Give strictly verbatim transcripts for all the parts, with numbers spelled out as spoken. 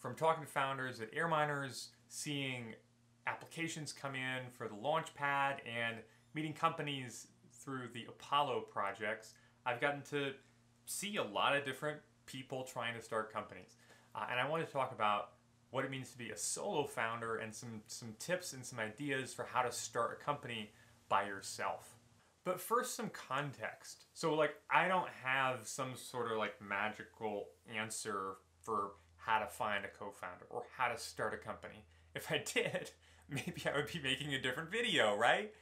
from talking to founders at Airminers, seeing applications come in for the launch pad, and meeting companies through the Apollo projects, I've gotten to see a lot of different people trying to start companies. Uh, and I want to talk about what it means to be a solo founder and some, some tips and some ideas for how to start a company by yourself. But first, some context. So like, I don't have some sort of like magical answer for how to find a co-founder or how to start a company. If I did, maybe I would be making a different video, right?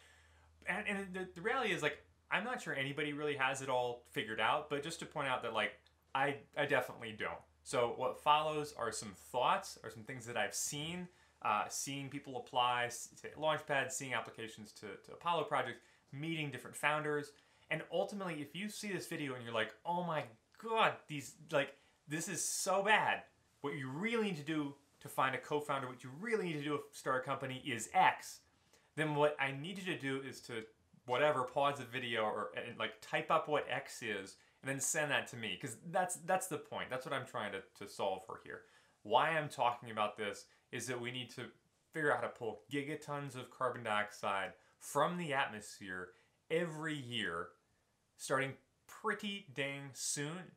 And, and the, the reality is, like, I'm not sure anybody really has it all figured out, but just to point out that, like, I, I definitely don't. So what follows are some thoughts, or some things that I've seen, uh, seeing people apply to Launchpad, seeing applications to, to Apollo projects, meeting different founders. And ultimately, if you see this video and you're like, oh my God, these, like, this is so bad, what you really need to do to find a co-founder, what you really need to do to start a company is X, then what I need you to do is to whatever, pause the video or and like type up what X is and then send that to me, because that's that's the point. That's what I'm trying to, to solve for here. Why I'm talking about this is that we need to figure out how to pull gigatons of carbon dioxide from the atmosphere every year, starting pretty dang soon.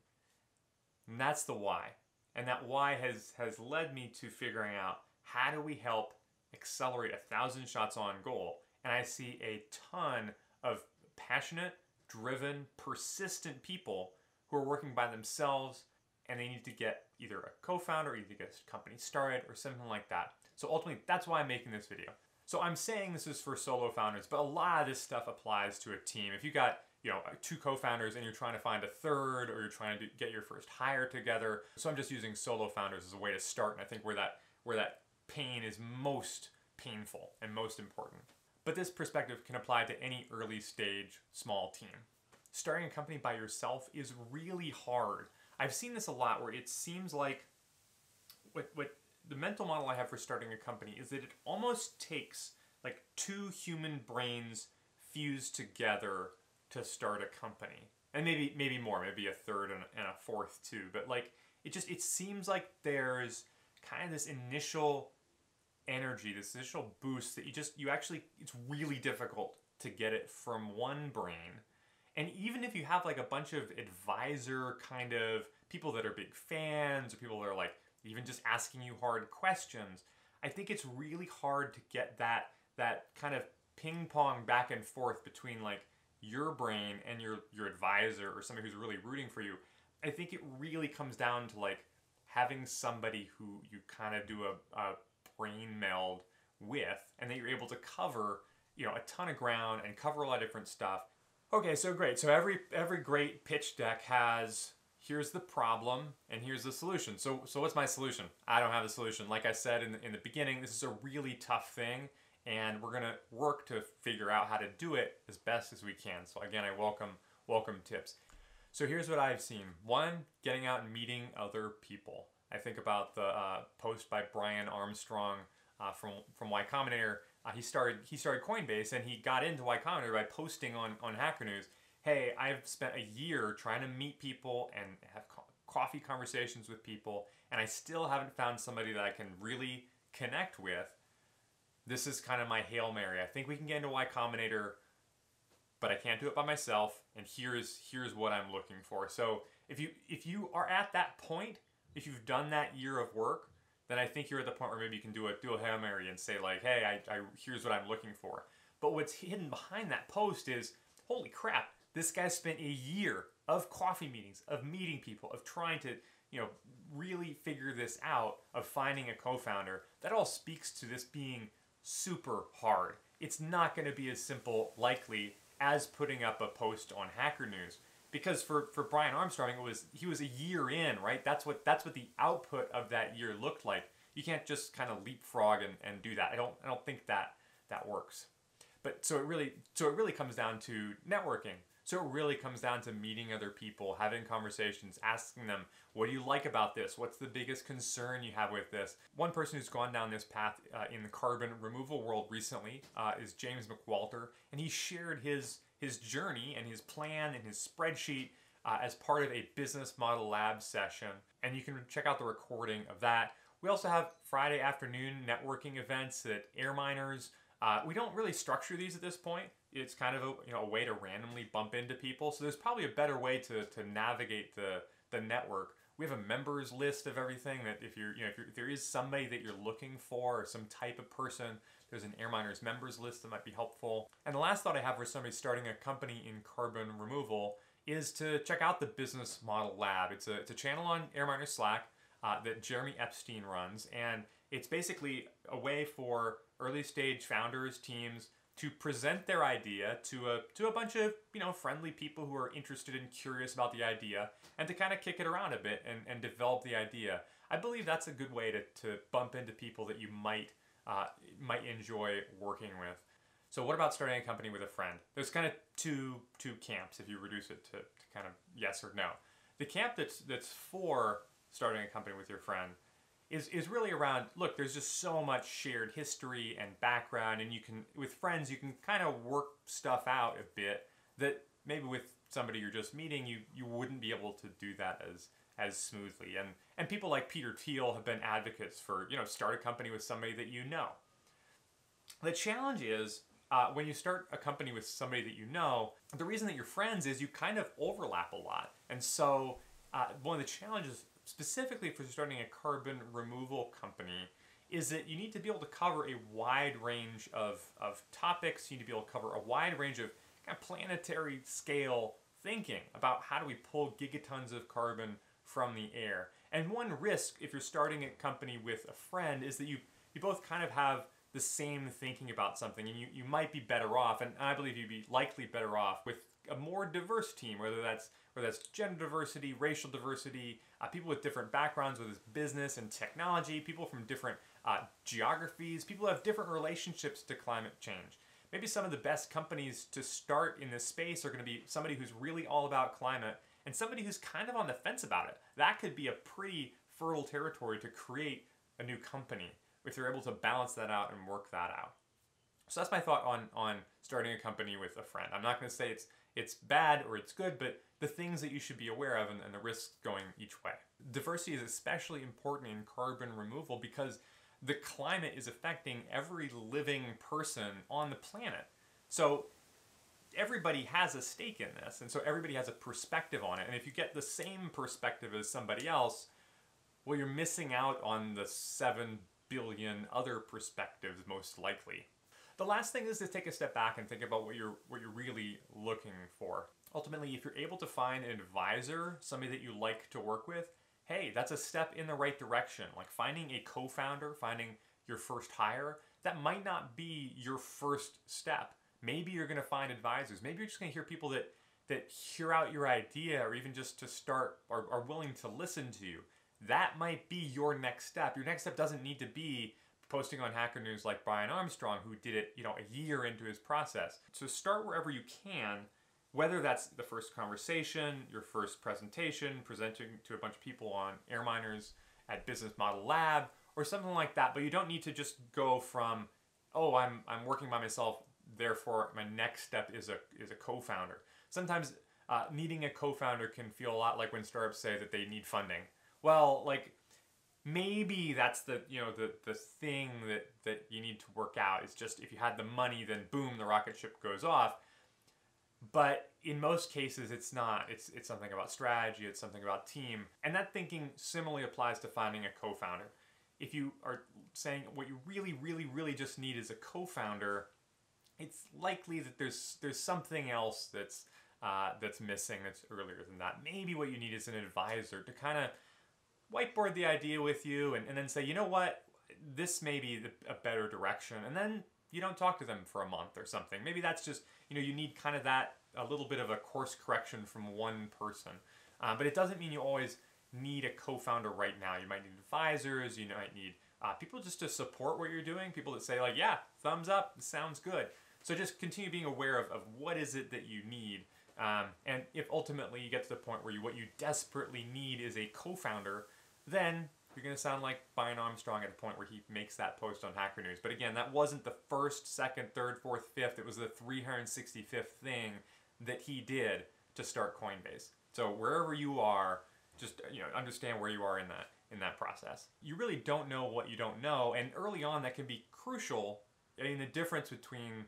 And that's the why. And that why has, has led me to figuring out how do we help accelerate a thousand shots on goal. And I see a ton of passionate, driven, persistent people who are working by themselves, and they need to get either a co-founder, or either get a company started, or something like that. So ultimately, that's why I'm making this video. So I'm saying this is for solo founders, but a lot of this stuff applies to a team. If you got, you know, two co-founders and you're trying to find a third, or you're trying to get your first hire together. So I'm just using solo founders as a way to start, and I think where that where that pain is most painful and most important. But this perspective can apply to any early stage small team. Starting a company by yourself is really hard. I've seen this a lot where it seems like what, what the mental model I have for starting a company is that it almost takes like two human brains fused together to start a company. And maybe maybe more, maybe a third and a fourth too. But like, it just, it seems like there's kind of this initial energy, this initial boost that you just, you actually, it's really difficult to get it from one brain. And even if you have like a bunch of advisor kind of people that are big fans, or people that are like even just asking you hard questions, I think it's really hard to get that, that kind of ping pong back and forth between like your brain and your, your advisor or somebody who's really rooting for you. I think it really comes down to like having somebody who you kind of do a, a brain meld with, and that you're able to cover, you know, a ton of ground and cover a lot of different stuff. Okay, so great. So every every great pitch deck has, here's the problem and here's the solution. So so what's my solution? I don't have a solution. Like I said in the, in the beginning, this is a really tough thing, and we're gonna work to figure out how to do it as best as we can. So again, I welcome welcome tips. So here's what I've seen. One, getting out and meeting other people. I think about the uh, post by Brian Armstrong uh, from from Y Combinator. Uh, he started he started Coinbase, and he got into Y Combinator by posting on on Hacker News, "Hey, I've spent a year trying to meet people and have co coffee conversations with people, and I still haven't found somebody that I can really connect with. This is kind of my Hail Mary. I think we can get into Y Combinator, but I can't do it by myself. And here's here's what I'm looking for." So if you if you are at that point, if you've done that year of work, then I think you're at the point where maybe you can do a, do a Hail Mary and say like, hey, I, I, here's what I'm looking for. But what's hidden behind that post is, holy crap, this guy spent a year of coffee meetings, of meeting people, of trying to, you know, really figure this out, of finding a co-founder. That all speaks to this being super hard. It's not going to be as simple, likely, as putting up a post on Hacker News. Because for, for Brian Armstrong, it was he was a year in, right? That's what that's what the output of that year looked like. You can't just kind of leapfrog and, and do that. I don't I don't think that that works. But so it really so it really comes down to networking. So it really comes down to meeting other people, having conversations, asking them, what do you like about this? What's the biggest concern you have with this? One person who's gone down this path uh, in the carbon removal world recently uh, is James McWalter, and he shared his. his journey and his plan and his spreadsheet uh, as part of a Business Model Lab session. And you can check out the recording of that, We also have Friday afternoon networking events at Airminers. Uh, we don't really structure these at this point. It's kind of a, you know, a way to randomly bump into people. So there's probably a better way to, to navigate the, the network. We have a members list of everything that if you're, you know, if, you're, if there is somebody that you're looking for or some type of person, there's an Airminers members list that might be helpful. And the last thought I have for somebody starting a company in carbon removal is to check out the Business Model Lab. It's a, it's a channel on Airminers Slack uh, that Jeremy Epstein runs. And it's basically a way for early stage founders, teams, to present their idea to a to a bunch of, you know, friendly people who are interested and curious about the idea, and to kind of kick it around a bit and, and develop the idea. I believe that's a good way to, to bump into people that you might uh, might enjoy working with. So what about starting a company with a friend? There's kind of two two camps if you reduce it to, to kind of yes or no. The camp that's that's for starting a company with your friend Is, is really around, look, there's just so much shared history and background, and you can, with friends, you can kind of work stuff out a bit that maybe with somebody you're just meeting, you, you wouldn't be able to do that as as smoothly. And, and people like Peter Thiel have been advocates for, you know, start a company with somebody that you know. The challenge is, uh, when you start a company with somebody that you know, the reason that you're friends is you kind of overlap a lot. And so uh, one of the challenges specifically for starting a carbon removal company is that you need to be able to cover a wide range of, of topics. You need to be able to cover a wide range of kind of planetary scale thinking about how do we pull gigatons of carbon from the air. And one risk if you're starting a company with a friend is that you, you both kind of have the same thinking about something, and you, you might be better off, and I believe you'd be likely better off with a more diverse team, whether that's whether that's gender diversity, racial diversity, uh, people with different backgrounds, whether it's business and technology, people from different uh, geographies, people who have different relationships to climate change. Maybe some of the best companies to start in this space are going to be somebody who's really all about climate and somebody who's kind of on the fence about it. That could be a pretty fertile territory to create a new company if you're able to balance that out and work that out. So that's my thought on, on starting a company with a friend. I'm not going to say it's It's bad or it's good, but the things that you should be aware of and, and the risks going each way. Diversity is especially important in carbon removal because the climate is affecting every living person on the planet. So everybody has a stake in this, and so everybody has a perspective on it. And if you get the same perspective as somebody else, well, you're missing out on the seven billion other perspectives most likely. The last thing is to take a step back and think about what you're what you're really looking for. Ultimately, if you're able to find an advisor, somebody that you like to work with, hey, that's a step in the right direction. Like finding a co-founder, finding your first hire, that might not be your first step. Maybe you're gonna find advisors. Maybe you're just gonna hear people that that hear out your idea or even just to start or are willing to listen to you. That might be your next step. Your next step doesn't need to be posting on Hacker News like Brian Armstrong, who did it, you know, a year into his process. So start wherever you can, whether that's the first conversation, your first presentation, presenting to a bunch of people on Airminers at Business Model Lab, or something like that. But you don't need to just go from, oh, I'm I'm working by myself, therefore my next step is a is a co-founder. Sometimes uh, needing a co-founder can feel a lot like when startups say that they need funding. Well, like, maybe that's the, you know, the, the thing that, that you need to work out. It's just if you had the money, then boom, the rocket ship goes off. But in most cases, it's not. It's, it's something about strategy. It's something about team. And that thinking similarly applies to finding a co-founder. If you are saying what you really, really, really just need is a co-founder, it's likely that there's, there's something else that's, uh, that's missing that's earlier than that. Maybe what you need is an advisor to kind of whiteboard the idea with you and, and then say, you know what, this may be the, a better direction. And then you don't talk to them for a month or something. Maybe that's just, you know, you need kind of that, a little bit of a course correction from one person. Uh, but it doesn't mean you always need a co-founder right now. You might need advisors, you might need uh, people just to support what you're doing, people that say like, yeah, thumbs up, this sounds good. So just continue being aware of, of what is it that you need. Um, and if ultimately you get to the point where you, what you desperately need is a co-founder, then you're going to sound like Brian Armstrong at the point where he makes that post on Hacker News. But again, that wasn't the first, second, third, fourth, fifth. It was the three hundred sixty-fifth thing that he did to start Coinbase. So wherever you are, just, you know, understand where you are in that. in that process. You really don't know what you don't know, and early on that can be crucial in the difference between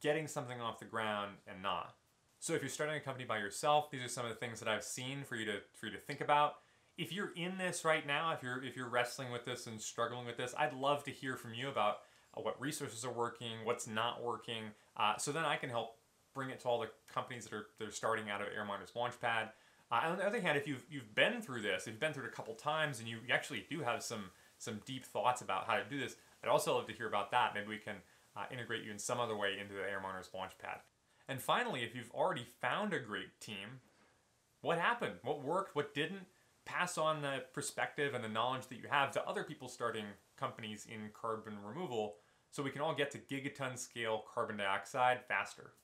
getting something off the ground and not. So if you're starting a company by yourself, these are some of the things that I've seen for you to for you to think about. If you're in this right now, if you're if you're wrestling with this and struggling with this, I'd love to hear from you about what resources are working, what's not working, uh, so then I can help bring it to all the companies that are that are starting out of Airminers Launchpad. Uh, on the other hand, if you've you've been through this, if you've been through it a couple times, and you actually do have some some deep thoughts about how to do this, I'd also love to hear about that. Maybe we can uh, integrate you in some other way into the Airminers Launchpad. And finally, if you've already found a great team, what happened? What worked? What didn't? Pass on the perspective and the knowledge that you have to other people starting companies in carbon removal so we can all get to gigaton scale carbon dioxide faster.